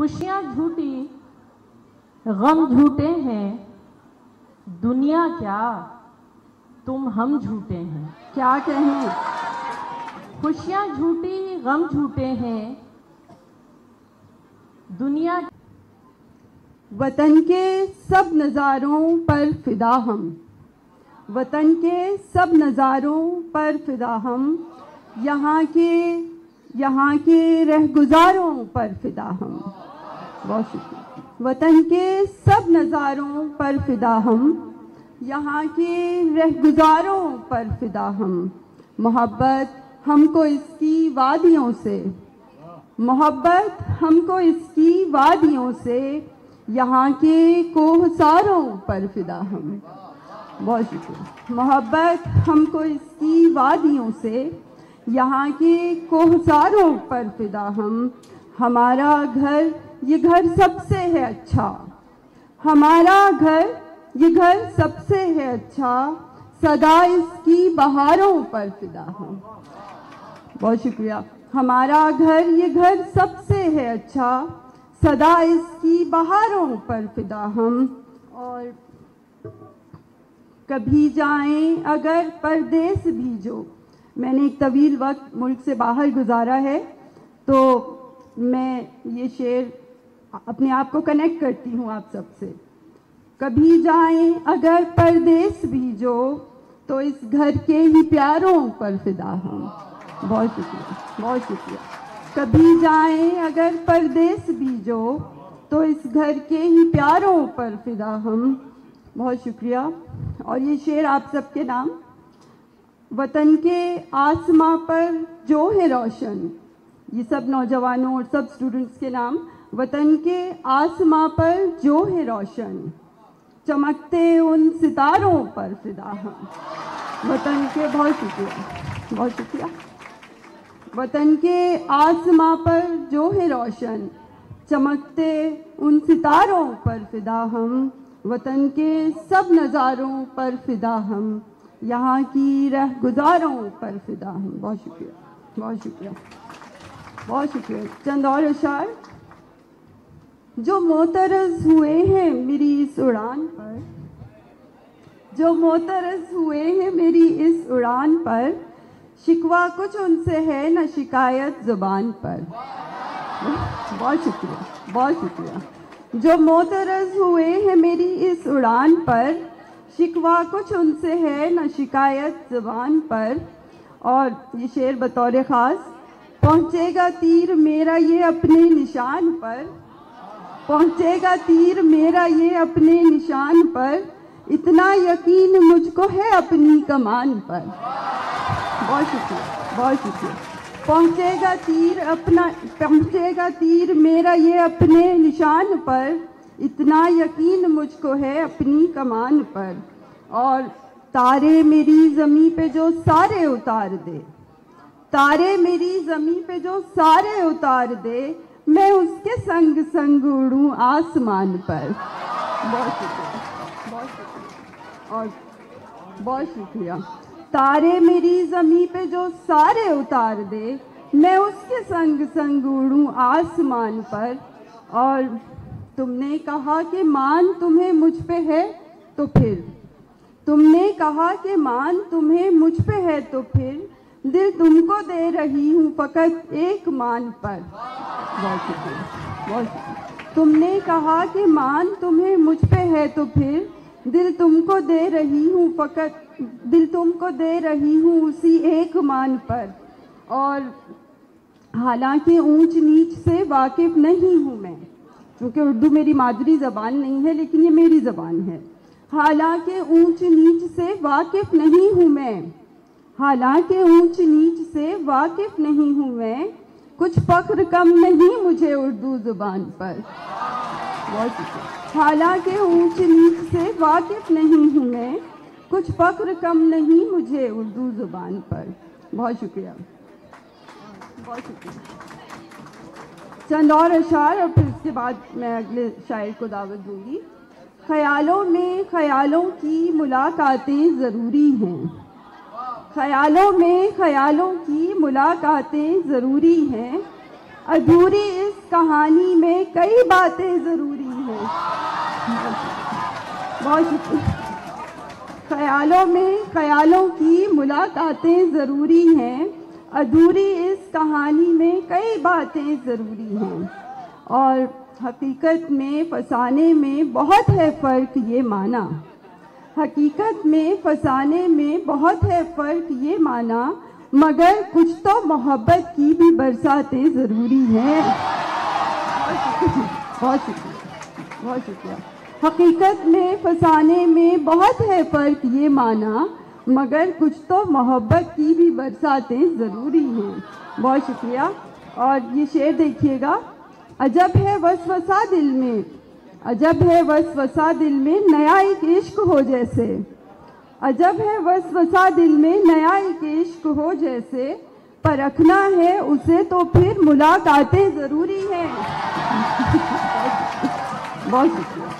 खुशियाँ झूठी गम झूठे हैं, दुनिया क्या तुम हम झूठे हैं। क्या कहूँ, खुशियाँ झूठी गम झूठे हैं, दुनिया। वतन के सब नज़ारों पर फिदा हम, वतन के सब नज़ारों पर फिदा हम, यहाँ के रहगुजारों पर फिदा हम। बहुत शुक्रिया। वतन के सब नज़ारों पर फिदा हम, यहाँ के रहगुजारों पर फिदा हम। मोहब्बत हमको इसकी वादियों से, मोहब्बत हमको इसकी वादियों से, यहाँ के कोहसारों पर फिदा हम। बहुत शुक्रिया। मोहब्बत हमको इसकी वादियों से, यहाँ के कोहसारों पर फिदा हम। हमारा घर ये घर सबसे है अच्छा, हमारा घर ये घर सबसे है अच्छा, सदा इसकी बहारों पर फिदा हम। बहुत शुक्रिया। हमारा घर ये घर सबसे है अच्छा, सदा इसकी बहारों पर फिदा हम। और कभी जाएं अगर परदेस भी, जो मैंने एक तवील वक्त मुल्क से बाहर गुजारा है, तो मैं ये शेर अपने आप को कनेक्ट करती हूँ आप सब से। कभी जाएं अगर परदेस भी जो, तो इस घर के ही प्यारों पर फिदा हम। बहुत शुक्रिया, बहुत शुक्रिया। कभी जाएं अगर परदेस भी जो, तो इस घर के ही प्यारों पर फिदा हम। बहुत शुक्रिया। और ये शेर आप सबके नाम। वतन के आसमां पर जो है रोशन, ये सब नौजवानों और सब स्टूडेंट्स के नाम। वतन के आसमां पर जो है रोशन, चमकते उन सितारों पर फिदा हम। वतन के, बहुत शुक्रिया, बहुत शुक्रिया। वतन के आसमां पर जो है रोशन, चमकते उन सितारों पर फिदा हम। वतन के सब नज़ारों पर फिदा हम, यहाँ की रहगुजारों पर फिदा हम। बहुत शुक्रिया, बहुत शुक्रिया, बहुत शुक्रिया। चंद और अशार। जो मोतरज हुए हैं मेरी इस उड़ान पर, जो मोतरज हुए हैं मेरी इस उड़ान पर, शिकवा कुछ उनसे है न शिकायत ज़ुबान पर। बहुत शुक्रिया, बहुत शुक्रिया। जो मोतरज हुए हैं मेरी इस उड़ान पर, शिकवा कुछ उनसे है न शिकायत ज़बान पर। और ये शेर बतौर ख़ास। पहुँचेगा तीर मेरा ये अपने निशान पर, पहुँचेगा तीर मेरा ये अपने निशान पर, इतना यकीन मुझको है अपनी कमान पर। बहुत शुक्रिया, बहुत शुक्रिया। पहुँचेगा तीर अपना, पहुँचेगा तीर मेरा ये अपने निशान पर, इतना यकीन मुझको है अपनी कमान पर। और तारे मेरी ज़मी पे जो सारे उतार दे, तारे मेरी ज़मी पे जो सारे उतार दे, मैं उसके संग संग उड़ूँ आसमान पर। बहुत शुक्रिया, बहुत शुक्रिया, और बहुत शुक्रिया। तारे मेरी ज़मीं पे जो सारे उतार दे, मैं उसके संग संग उड़ूँ आसमान पर। और तुमने कहा कि मान तुम्हें मुझ पे है तो फिर, तुमने कहा कि मान तुम्हें मुझ पे है तो फिर, दिल तुमको दे रही हूँ फकत एक मान पर। बहुत शुक्रिया, बहुत शुक्रिया। तुमने कहा कि मान तुम्हें मुझ पे है तो फिर, दिल तुमको दे रही हूँ फकत, दिल तुमको दे रही हूँ उसी एक मान पर। और हालांकि ऊंच नीच से वाकिफ़ नहीं हूँ मैं, क्योंकि उर्दू मेरी मादरी ज़बान नहीं है, लेकिन ये मेरी ज़बान है। हालांकि ऊंच नीच से वाकिफ़ नहीं हूँ मैं, हालांकि ऊंच नीच से वाकिफ़ नहीं हूँ मैं, कुछ फ़ख्र कम नहीं मुझे उर्दू ज़ुबान पर। बहुत शुक्रिया। हालांकि ऊंच नीच से वाकिफ़ नहीं हूँ मैं, कुछ फ़ख्र कम नहीं मुझे उर्दू ज़ुबान पर। बहुत शुक्रिया, बहुत शुक्रिया। चंद और अशार, और फिर इसके बाद मैं अगले शायर को दावत दूंगी। ख़यालों में ख़यालों की मुलाकातें ज़रूरी हैं, ख़यालों में ख़यालों की मुलाकातें ज़रूरी हैं, अधूरी इस कहानी में कई बातें ज़रूरी हैं। बहुत शुक्रिया। ख्यालों में ख्यालों की मुलाकातें ज़रूरी हैं, अधूरी इस कहानी में कई बातें ज़रूरी हैं, और हकीकत में फसाने में बहुत है फ़र्क ये माना, हकीकत में फसाने में बहुत है फ़र्क ये माना, मगर कुछ तो मोहब्बत की भी बरसातें ज़रूरी हैं। बहुत शुक्रिया, बहुत शुक्रिया। हकीकत में फसाने में बहुत है फ़र्क ये माना, मगर कुछ तो मोहब्बत की भी बरसातें ज़रूरी हैं। बहुत शुक्रिया। और ये शेर देखिएगा। अजब है वसवसा दिल में, अजब है वसवसा दिल में नया एक इश्क हो जैसे, अजब है वसवसा दिल में नया एक इश्क हो जैसे, परखना है उसे तो फिर मुलाकातें ज़रूरी हैं। बहुत शुक्रिया,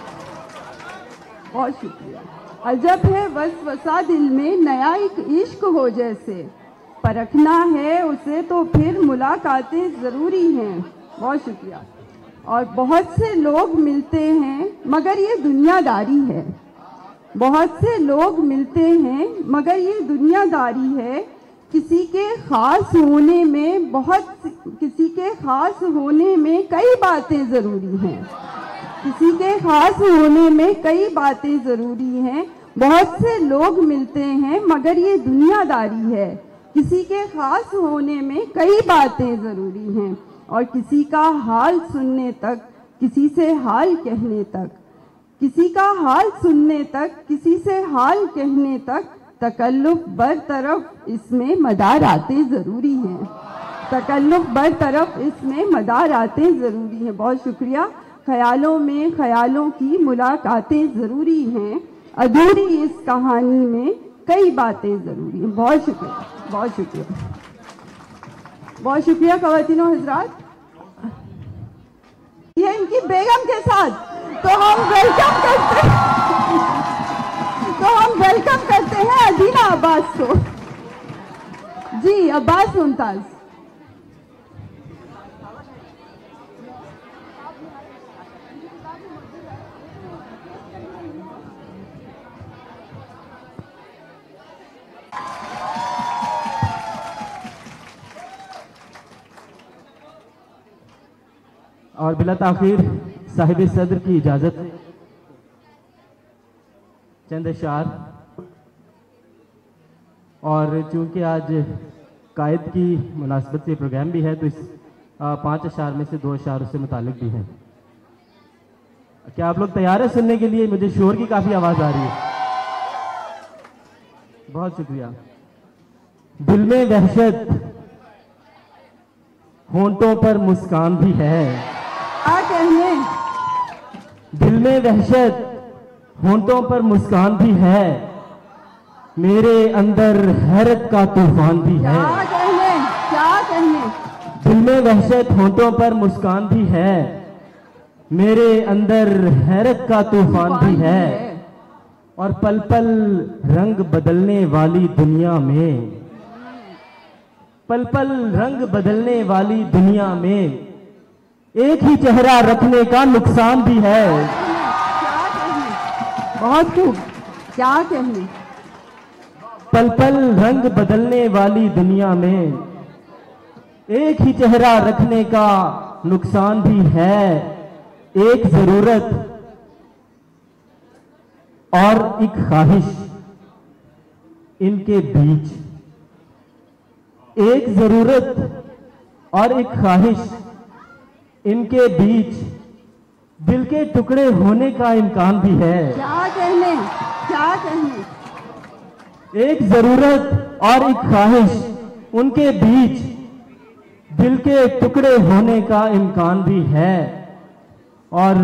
बहुत शुक्रिया। अजब है वसवसा दिल में नया एक इश्क हो जैसे, परखना है उसे तो फिर मुलाकातें ज़रूरी हैं। बहुत शुक्रिया। और बहुत से लोग मिलते हैं मगर ये दुनियादारी है, बहुत से लोग मिलते हैं मगर ये दुनियादारी है, किसी के ख़ास होने में किसी के ख़ास होने में कई बातें ज़रूरी हैं, किसी के ख़ास होने में कई बातें ज़रूरी हैं। बहुत से लोग मिलते हैं मगर ये दुनियादारी है, किसी के ख़ास होने में कई बातें ज़रूरी हैं, और किसी का हाल सुनने तक, किसी से हाल कहने तक, किसी का हाल सुनने तक, किसी से हाल कहने तक, तकल्लुफ़ बरतरफ इसमें मदार आते ज़रूरी हैं, तकल्लुफ़ बरतरफ इसमें मदार आते ज़रूरी हैं। बहुत शुक्रिया। ख्यालों में ख्यालों की मुलाकातें ज़रूरी हैं, अधूरी इस कहानी में कई बातें ज़रूरी हैं। बहुत शुक्रिया, बहुत शुक्रिया, बहुत शुक्रिया। ख़वातीन और हज़रात, ये इनकी बेगम के साथ तो हम वेलकम करते हैं, अदीना अब्बास को। जी अब्बास मुमताज। और बिला ताखीर साहिब सदर की इजाजत चंद अशार, और चूंकि आज कायद की मुनासबत से प्रोग्राम भी है तो इस 5 अशार में से 2 अशार उससे मुतालिक भी हैं। क्या आप लोग तैयार हैं सुनने के लिए? मुझे शोर की काफ़ी आवाज़ आ रही है। बहुत शुक्रिया। दिल में दहशत, होंठों पर मुस्कान भी है। आ कहिए, दिल में दहशत, होंठों पर मुस्कान भी है, मेरे अंदर हैरत का तूफान भी है। क्या कहें? दिल में दहशत, होंठों पर मुस्कान भी है, मेरे अंदर हैरत का तूफान भी है, और पल पल रंग बदलने वाली दुनिया में, पल पल रंग बदलने वाली दुनिया में, एक ही चेहरा रखने का नुकसान भी है। बहुत खूब, क्या कहने। पल पल रंग बदलने वाली दुनिया में एक ही चेहरा रखने का नुकसान भी है, एक जरूरत और एक ख्वाहिश इनके बीच, एक जरूरत और एक ख्वाहिश इनके बीच, दिल के टुकड़े होने का इम्कान भी है। क्या कहने, क्या कहने। एक जरूरत और एक ख्वाहिश उनके बीच, दिल के टुकड़े होने का इम्कान भी है। और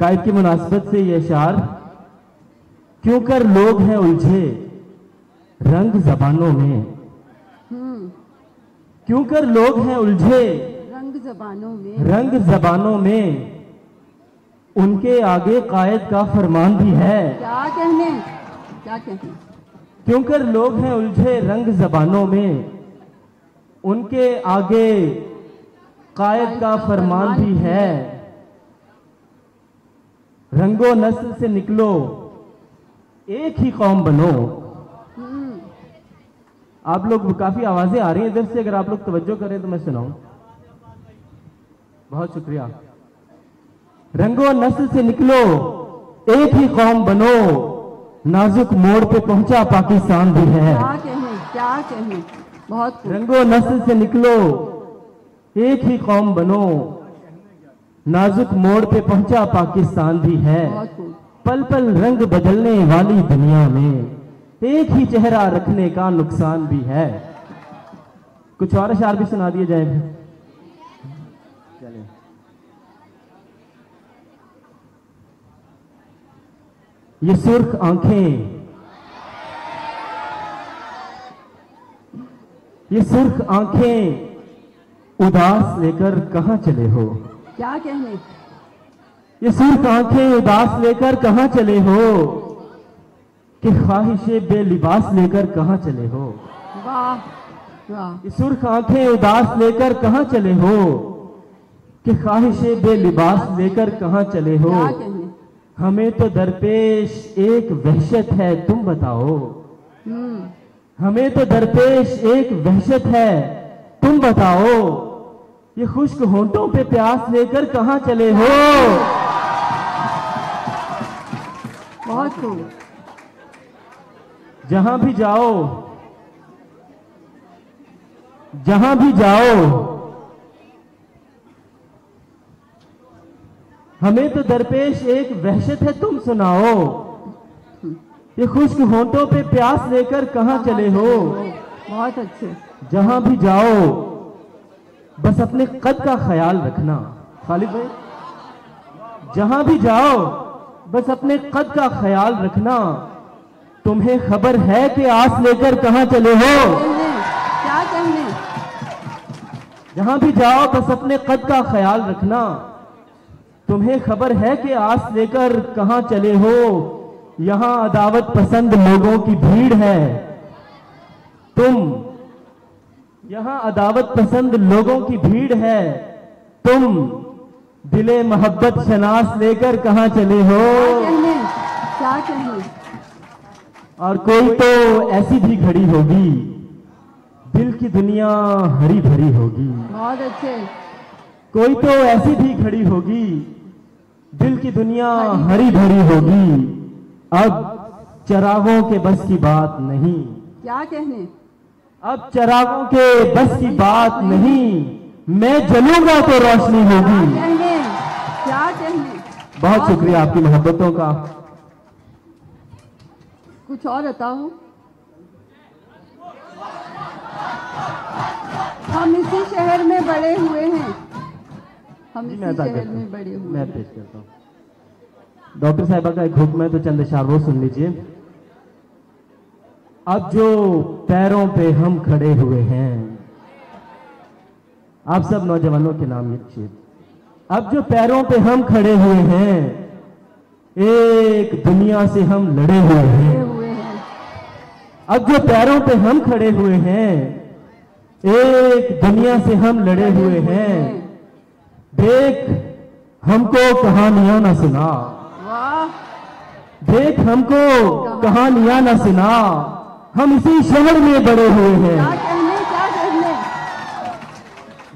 कायद की मुनासबत से ये शार, क्यों कर लोग हैं उलझे रंग जबानों में, क्यों कर लोग हैं उलझे रंग जबानों में, उनके आगे कायद का फरमान भी है। क्या कहने, क्या कहने। क्योंकि लोग हैं उलझे रंग जबानों में, उनके आगे कायद का फरमान भी है, रंगो नस्ल से निकलो, एक ही कौम बनो। आप लोग काफी आवाजें आ रही हैं इधर से, अगर आप लोग तवज्जो करें तो मैं सुनाऊं। बहुत शुक्रिया। रंगो नस्ल से निकलो, एक ही कौम बनो, नाजुक मोड़ पे पहुंचा पाकिस्तान भी है। क्या कहें बहुत। रंगो नस्ल से निकलो, एक ही कौम बनो, नाजुक मोड़ पे पहुंचा पाकिस्तान भी है। पल पल रंग बदलने वाली दुनिया में एक ही चेहरा रखने का नुकसान भी है। कुछ और अशार भी सुना दिए जाए। चलिए ये सुर्ख आंखें, ये सुर्ख आंखें उदास लेकर कहां चले हो। क्या कहने। ये सुर्ख आंखें उदास लेकर कहां चले हो, कि ख्वाहिशे बेलिबास लेकर कहां चले हो। वाह वाह। ये सुर्ख आंखें उदास लेकर कहां चले हो, कि ख्वाहिशे बेलिबास लेकर कहां चले हो। हमें तो दरपेश एक वहशत है तुम बताओ। हमें तो दरपेश एक वहशत है तुम बताओ, ये खुश्क होंठों पे प्यास लेकर कहां चले हो। बहुत खूब। जहां भी जाओ, जहां भी जाओ, हमें तो दरपेश एक वहशत है तुम सुनाओ, ये खुश्क होंठों पे प्यास लेकर कहां चले हो। बहुत अच्छे। जहां भी जाओ बस अपने कद का ख्याल रखना। खालिद भाई, जहां भी जाओ बस अपने कद का ख्याल रखना, तुम्हें खबर है कि आस लेकर कहां चले हो। क्या कहने। जहां भी जाओ बस अपने कद का ख्याल रखना, तुम्हें खबर है कि आस लेकर कहां चले हो। यहां अदावत पसंद लोगों की भीड़ है, तुम यहां अदावत पसंद लोगों की भीड़ है, तुम दिले मोहब्बत शनास लेकर कहां चले हो। क्या कहने। और कोई तो ऐसी भी घड़ी होगी, दिल की दुनिया हरी भरी होगी। बहुत अच्छे। कोई तो ऐसी भी घड़ी होगी, दिल की दुनिया हरी भरी होगी, अब चरागों के बस की बात नहीं। क्या कहने। अब चरागों के बस की बात नहीं, मैं जलूंगा तो रोशनी होगी। क्या कहने। बहुत शुक्रिया आपकी मोहब्बतों का। कुछ और बताओ। हम इसी शहर में बड़े हुए हैं, हम इसी शहर में बड़े हुए। मैं पेश करता हूँ डॉक्टर साहिबा का एक हुक्म है, तो चंद इशार वो सुन लीजिए। अब जो पैरों पे हम खड़े हुए हैं, आप सब नौजवानों के नाम लिखिए। अब जो पैरों पे हम खड़े हुए हैं, एक दुनिया से हम लड़े हुए हैं। अब जो पैरों पे हम खड़े हुए हैं, एक दुनिया से हम लड़े हुए हैं, देख हमको कहानियां ना सुना। देख हमको कहानियां ना सुना, हम इसी शहर में बड़े हुए हैं।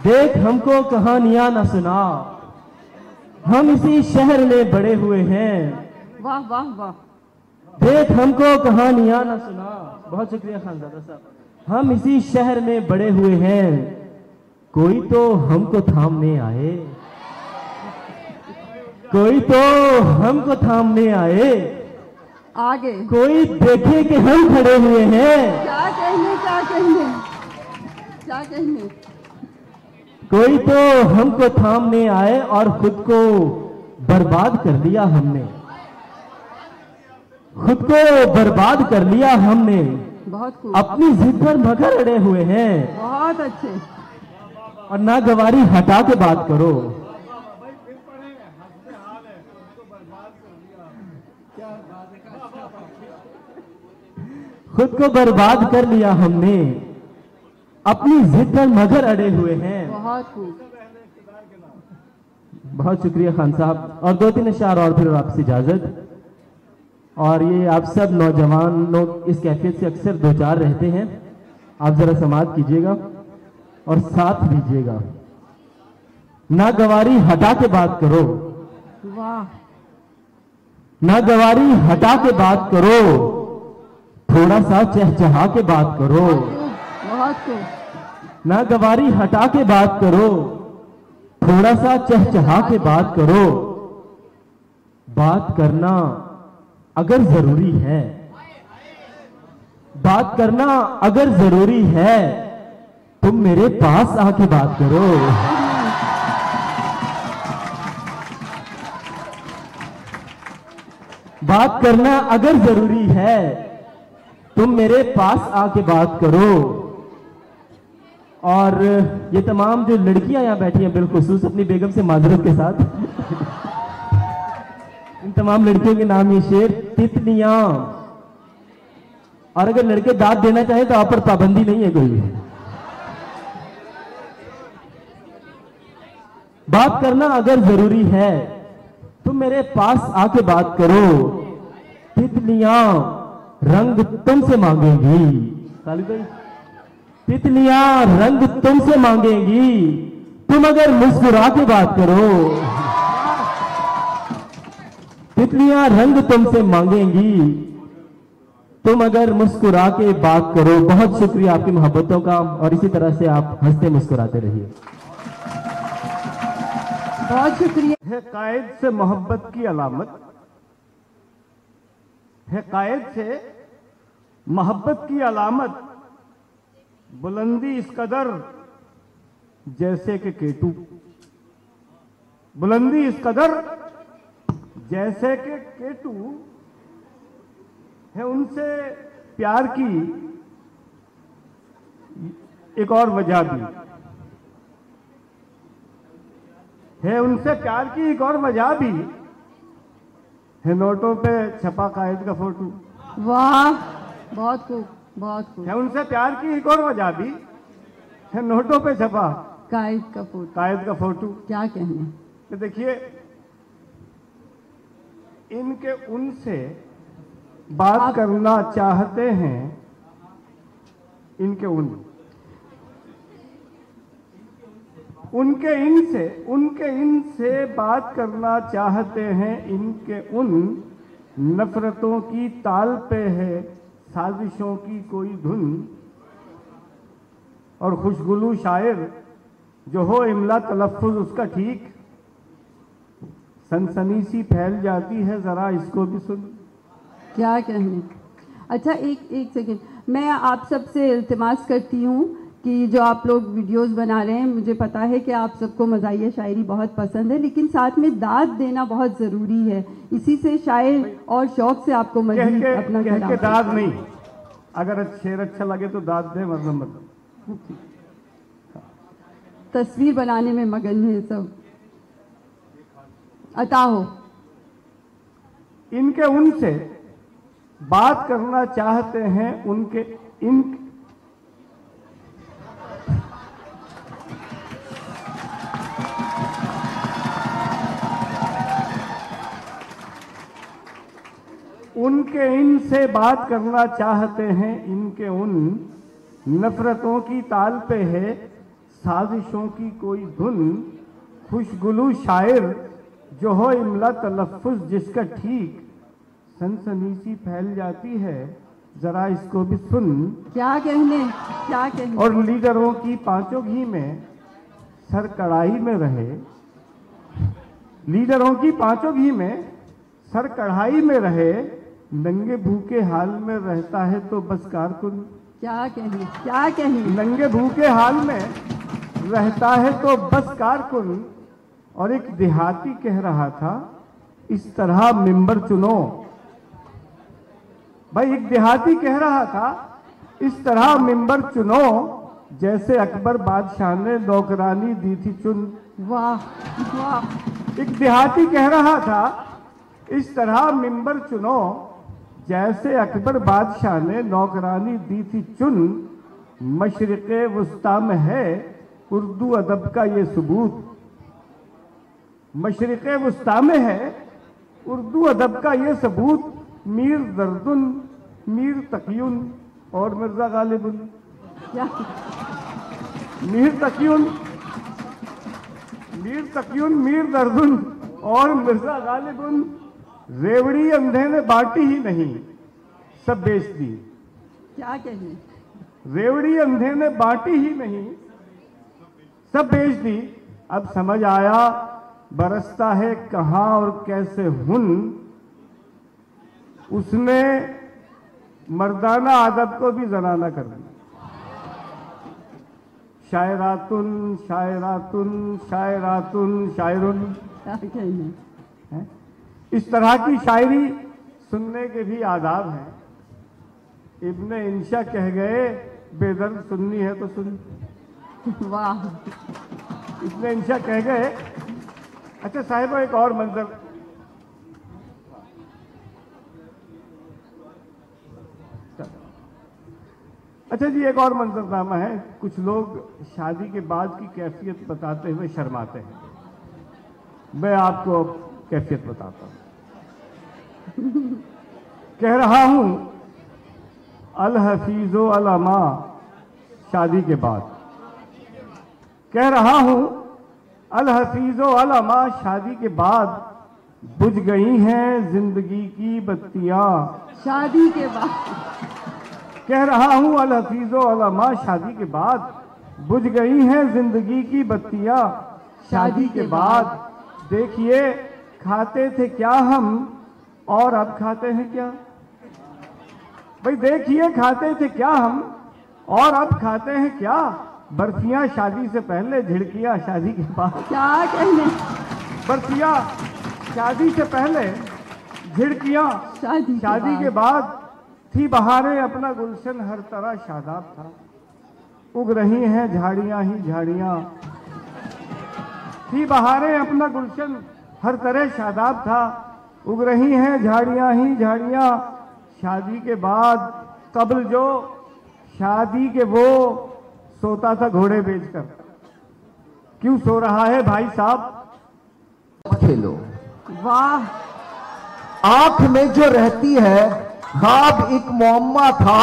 देख हमको कहानियां ना सुना, हम इसी शहर में बड़े हुए हैं। वाह वाह वाह। देख हमको कहानियां ना सुना। बहुत शुक्रिया खानजादा साहब। हम इसी शहर में बड़े हुए हैं, कोई तो हमको थामने आए, कोई तो हमको थामने आए, आगे कोई देखे कि हम खड़े हुए हैं। क्या कहने। क्या कहने। क्या कहने। कोई तो हमको थामने आए और खुद को बर्बाद कर लिया हमने, खुद को बर्बाद कर लिया हमने। बहुत खूब। अपनी जिद पर मगर अड़े हुए हैं। बहुत अच्छे। और नागवारी हटा के बात करो। खुद को बर्बाद कर लिया हमने, अपनी जिद पर मगर अड़े हुए हैं। बहुत खूब। बहुत शुक्रिया खान साहब। और दो तीन अशार और फिर आपसे इजाज़त। और ये आप सब नौजवान लोग इस कैफियत से अक्सर दो चार रहते हैं, आप ज़रा समाअत कीजिएगा और साथ दीजिएगा। नागवारी हटा के बात करो, नागवारी हटा के बात करो, थोड़ा सा चहचहा के बात करो, नागवारी हटा के बात करो, थोड़ा सा चहचहा के बात करो। बात करना अगर जरूरी है, बात करना अगर जरूरी है, तुम मेरे पास आके बात करो। बात करना अगर जरूरी है, तुम मेरे पास आके बात करो। और ये तमाम जो लड़कियां यहाँ बैठी हैं, बिलखुसूस अपनी बेगम से माजरत के साथ, इन तमाम लड़कियों के नाम ये शेर, तितलियां। और अगर लड़के दाद देना चाहे तो आप पर पाबंदी नहीं है कोई। बात करना अगर जरूरी है, तुम मेरे पास आके बात करो, तितलियां रंग तुमसे मांगेंगी। खालिद भाई, तितलियां रंग तुमसे मांगेंगी, तुम अगर मुस्कुरा के बात करो। तितलियां रंग तुमसे मांगेंगी, तुम अगर मुस्कुरा के बात करो। बहुत शुक्रिया आपकी मोहब्बतों का, और इसी तरह से आप हंसते मुस्कुराते रहिए। बहुत शुक्रिया। है कायद से मोहब्बत की अलामत, है कायद से मोहब्बत की अलामत बुलंदी इस कदर जैसे कि केटू, बुलंदी इस कदर जैसे कि केटू, है उनसे प्यार की एक और वजह भी, है उनसे प्यार की एक और वजह भी, है नोटों पे छपा कायद का फोटो। वाह, बहुत खूब, बहुत खूब। है उनसे प्यार की एक और वजह भी, है नोटों पे छपा कायद का फोटो, कायद का फोटो। क्या कहना। तो देखिए, इनके उनसे बात करना चाहते हैं, इनके उन, उनके इनसे, उनके इनसे बात करना चाहते हैं, इनके उन नफरतों की ताल पे है साजिशों की कोई धुन। और खुशगुलू शायर जो हो, इमला तलफ़ुज़ उसका ठीक, सनसनी सी फैल जाती है, ज़रा इसको भी सुन। क्या कहने। अच्छा, एक सेकेंड, मैं आप सबसे इल्तिमास करती हूँ कि जो आप लोग वीडियोस बना रहे हैं, मुझे पता है कि आप सबको मज़ाहिया शायरी बहुत पसंद है, लेकिन साथ में दाद देना बहुत ज़रूरी है, इसी से शायर और शौक से आपको मज़ीद अपना कह के दाद नहीं, अगर शेर अच्छा लगे तो दाद दे, वरना मत। तस्वीर बनाने में मगन है सब, अता हो। इनके उनसे बात करना चाहते हैं, उनके इन, उनके इनसे बात करना चाहते हैं, इनके उन नफरतों की ताल पे है साजिशों की कोई धुन। खुशगुलू शायर जो हो, इमला तलफ़ुज़ जिसका ठीक, सनसनी सी फैल जाती है, जरा इसको भी सुन। क्या कहने, क्या कहने। और लीडरों की पांचों घी में सर कढ़ाई में रहे, लीडरों की पांचों घी में सर कढ़ाई में रहे, नंगे भूखे हाल में रहता है तो बस कारकुन। क्या कहें, क्या कहें। नंगे भूखे हाल में रहता है तो बस कारकुन। और एक देहाती कह रहा था, इस तरह मेंबर चुनो। भाई, एक देहाती कह रहा था, इस तरह मेंबर चुनो, जैसे अकबर बादशाह ने नौकरानी दी थी चुन। वाह वाह। एक देहाती कह रहा था, इस तरह मेंबर चुनो, जैसे अकबर बादशाह ने नौकरानी दी थी चुन। मशरिक़ वस्ता में है उर्दू अदब का ये सबूत, मशरिक़ वस्ता में है। उर्दू अदब का ये सबूत मीर दर्दुन, मीर तक़ियुन और मिर्ज़ा गालिबुन। मीर तक़ियुन, मीर दर्दुन और मिर्ज़ा गालिबुन रेवड़ी अंधे ने बांटी ही नहीं, सब बेच दी। क्या कहें, रेवड़ी अंधे ने बांटी ही नहीं, सब बेच दी। अब समझ आया बरसता है कहाँ और कैसे हुन। उसने मर्दाना आदब को भी जनाना कर दिया। शायरातुन शायरातुन शायरातुन शायरुन, इस तरह की शायरी सुनने के भी आदाब हैं। इब्ने इंशा कह गए बेदर्द सुननी है तो सुन। वाह, इब्ने इंशा कह गए। अच्छा साहिबों, एक और मंजर एक और मंजरनामा है। कुछ लोग शादी के बाद की कैफियत बताते हुए शर्माते हैं, मैं आपको कैफियत बताता हूं। कह रहा हूं अल हफीजो अलमा शादी के बाद, कह रहा हूं अल हफीजो अलमा शादी के बाद बुझ गई हैं जिंदगी की बत्तियां। शादी के बाद कह रहा हूं अल हफीजो अलमा शादी के बाद बुझ गई हैं जिंदगी की बत्तियां। शादी के बाद देखिए खाते थे क्या हम और अब खाते हैं क्या। भाई देखिए खाते थे क्या हम और अब खाते हैं क्या। बर्फियां शादी से पहले, झिड़कियां शादी के बाद। क्या कहने, बर्फियां शादी से पहले, झिड़कियां शादी के बाद। थी बहारें अपना गुलशन हर तरह शादाब था, उग रही हैं झाड़ियां ही झाड़ियां। थी बहारें अपना गुलशन हर तरह शादाब था, उग रही हैं झाड़ियां ही झाड़ियां। शादी के बाद कब्ल जो शादी के वो सोता था घोड़े बेचकर। क्यों सो रहा है भाई साहब, खेलो। वाह, आंख में जो रहती है, ख्वाब एक मुअम्मा था,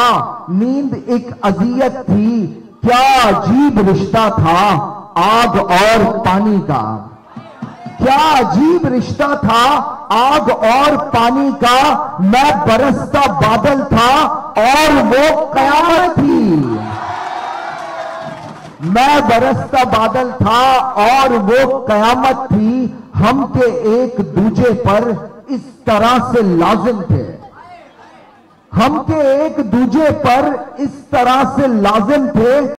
नींद एक अजियत थी, क्या अजीब रिश्ता था आग और पानी का। क्या अजीब रिश्ता था आग और पानी का, मैं बरसता बादल था और वो कयामत थी। मैं बरसता बादल था और वो कयामत थी, हम के एक दूजे पर इस तरह से लाजिम थे, हम के एक दूजे पर इस तरह से लाजिम थे।